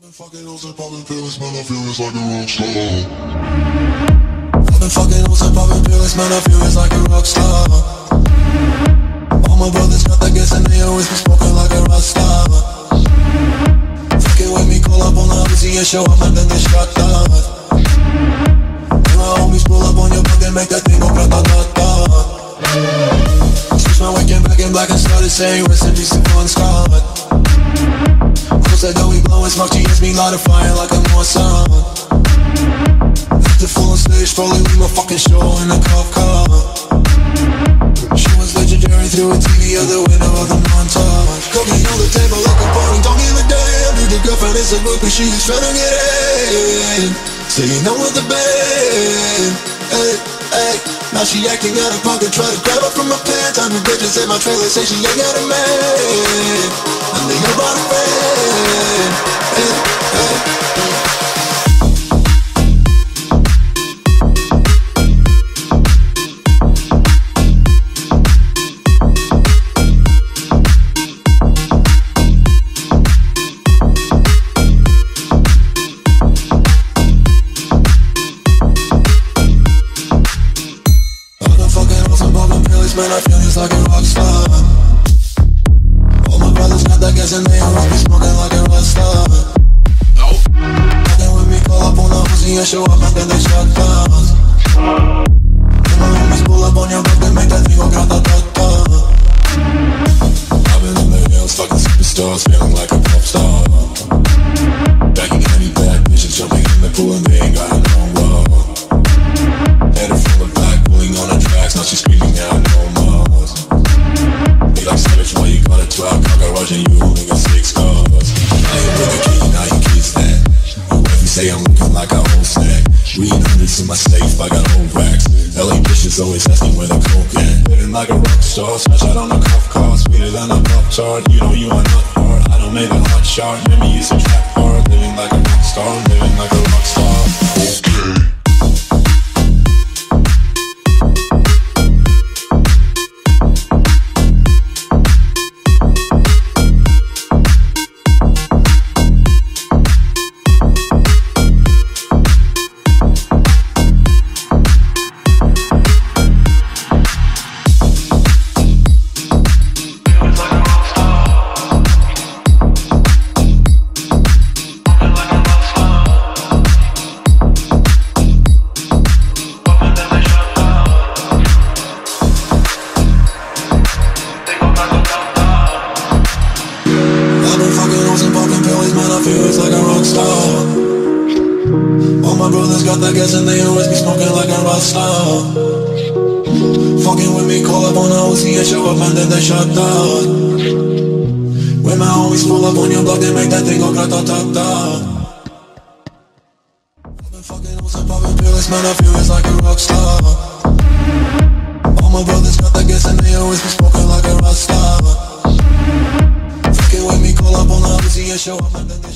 I've been fucking hoes and popping pills, man, I feel it's like a rock star. I've been fucking hoes and popping pills, man, I feel it's like a rock star. All my brothers got that gas and they always be smoking like a rock star. Fuck it with me, call up on the Uzi and show up and then they shot down. And my homies pull up on your block and make that thing go ra-ta-ta-ta. Switch my weekend back in black and started saying rest in peace to Bon Scott. Said that we blowin' smoke, she hits me light a fire like I'm on sun. Hit the full on stage, probably leave my fucking show in a cop car. She was legendary through a TV out the window of the montage. Cooking on the table like a party, don't give a damn. Dude, the girlfriend is a groupie, she's trying to get in. Singing on with the band, hey, hey. Now she acting out of pocket, try to grab her from my pants. I'm a bitch that's in my trailer, say she ain't got a man. And they know about a friend. Man, I feel it's like a rock star. All my brothers got that gas and they always be smoking like a rock star. Fucking with me, call up on the Uzi and show up and then they shot guns. And my homies pull up on your block and make that thing go ra-ta-ta-ta. I've been in the hills, fucking superstars, feeling like a pop star. Backing any bad bitches, jumping in the pool and they ain't got no love. Headed from the back, pulling on the tracks, now she's screaming out. And you only got 6 cars. I ain't with a key, now you kiss that. My wife, you say I'm looking like a whole snack. 300's in my safe, I got old racks. LA bitches always asking where the coke at. Living like a rock star, smash out on a cuff car. Sweeter than a pop tart, you know you are not hard. I don't make a hot shot, maybe it's a trap hard. Living like a rock star, living like a rock star. Okay. I feel it's like a rock star. All my brothers got that gas and they always be smoking like a rock star. Fucking with me, call up on the Uzi and show up and then they shot down. When my homies pull up on your block, they make that thing go ra-ta-ta-ta. I've been fucking hoes and popping pills, man, I feel it's like a rock star. All my brothers got that gas and they always be smoking like a rock star. Fucking with me, call up on the Uzi and show up and then they